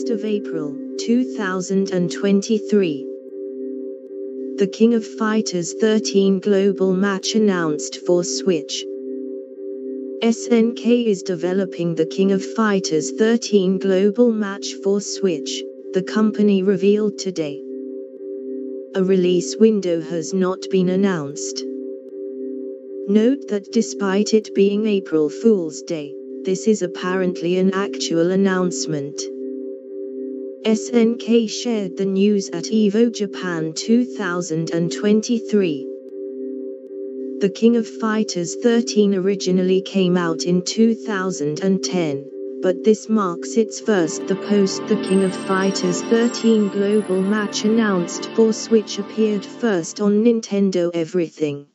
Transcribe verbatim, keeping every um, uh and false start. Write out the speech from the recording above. first of April, two thousand twenty-three. The King of Fighters thirteen Global Match announced for Switch. S N K is developing the King of Fighters thirteen Global Match for Switch, the company revealed today. A release window has not been announced. Note that despite it being April Fool's Day, this is apparently an actual announcement. S N K shared the news at Evo Japan two thousand twenty-three. The King of Fighters thirteen originally came out in two thousand ten, but this marks its first. The post The King of Fighters thirteen Global Match announced for Switch appeared first on Nintendo Everything.